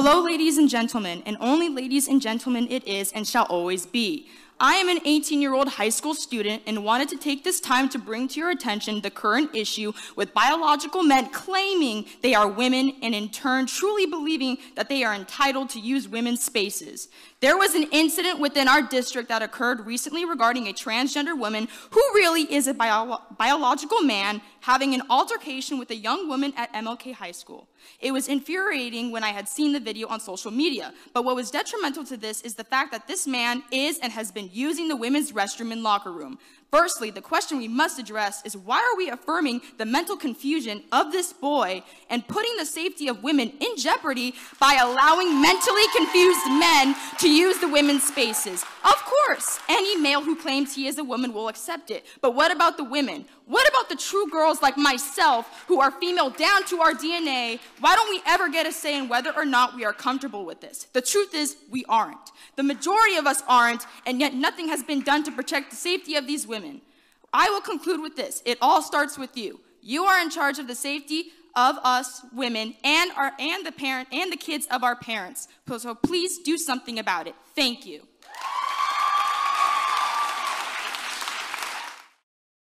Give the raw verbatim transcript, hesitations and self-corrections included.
Hello, ladies and gentlemen, and only ladies and gentlemen it is and shall always be. I am an eighteen-year-old high school student and wanted to take this time to bring to your attention the current issue with biological men claiming they are women and in turn truly believing that they are entitled to use women's spaces. There was an incident within our district that occurred recently regarding a transgender woman who really is a bio biological man having an altercation with a young woman at M L K High School. It was infuriating when I had seen the video on social media, but what was detrimental to this is the fact that this man is and has been using the women's restroom and locker room. Firstly, the question we must address is why are we affirming the mental confusion of this boy and putting the safety of women in jeopardy by allowing mentally confused men to use the women's spaces? Of course, any male who claims he is a woman will accept it, but what about the women? What about the true girls like myself who are female down to our D N A? Why don't we ever get a say in whether or not we are comfortable with this? The truth is, we aren't. The majority of us aren't, and yet nothing has been done to protect the safety of these women. I will conclude with this. It all starts with you. You are in charge of the safety of us women and, our, and the parent and the kids of our parents. So please do something about it. Thank you.